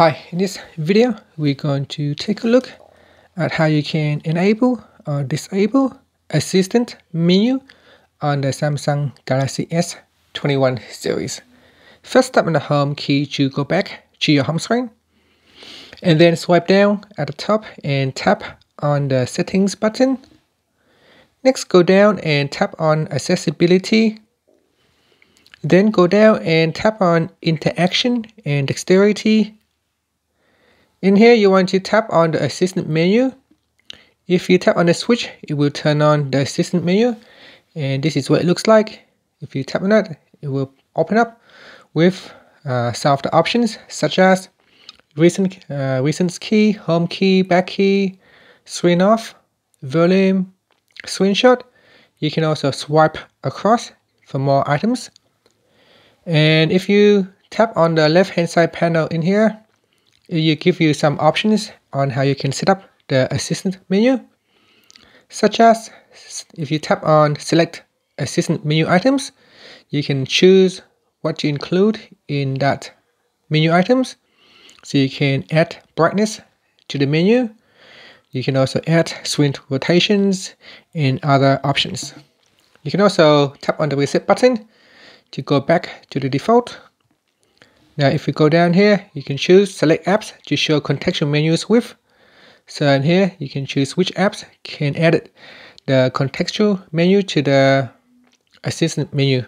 Hi, in this video we're going to take a look at how you can enable or disable Assistant Menu on the Samsung Galaxy S21 series. First, tap on the home key to go back to your home screen and then swipe down at the top and tap on the settings button. Next, go down and tap on accessibility. Then go down and tap on interaction and dexterity. In here, you want to tap on the assistant menu. If you tap on the switch, it will turn on the assistant menu. And this is what it looks like. If you tap on that, it will open up with some of the options such as recent key, home key, back key, screen off, volume, screenshot. You can also swipe across for more items. And if you tap on the left hand side panel in here, it will give you some options on how you can set up the assistant menu, such as if you tap on select assistant menu items, you can choose what to include in that menu items. So you can add brightness to the menu. You can also add screen rotations and other options. You can also tap on the reset button to go back to the default. Now if we go down here, you can choose select apps to show contextual menus with. So in here you can choose which apps can edit the contextual menu to the assistant menu.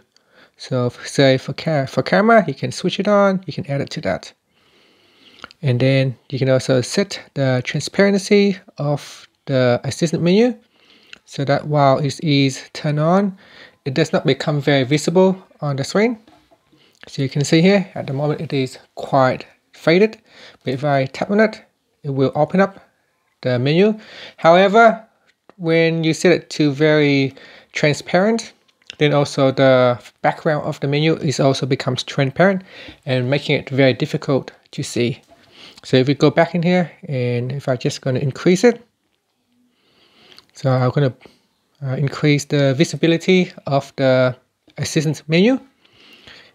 So say for camera, you can switch it on, you can add it to that. And then you can also set the transparency of the assistant menu so that while it is turned on, it does not become very visible on the screen. So you can see here at the moment it is quite faded, but if I tap on it, it will open up the menu. However, when you set it to very transparent, then also the background of the menu is also becomes transparent and making it very difficult to see. So if we go back in here, and if I just going to increase it, so I'm going to increase the visibility of the assistant menu.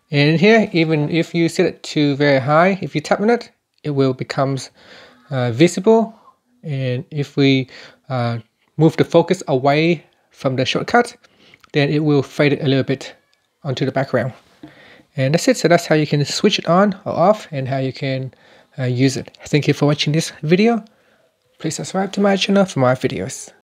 And in here, even if you set it to very high, if you tap on it, it will becomes visible. And if we move the focus away from the shortcut, then it will fade it a little bit onto the background. And that's it. So that's how you can switch it on or off and how you can use it. Thank you for watching this video. Please subscribe to my channel for more videos.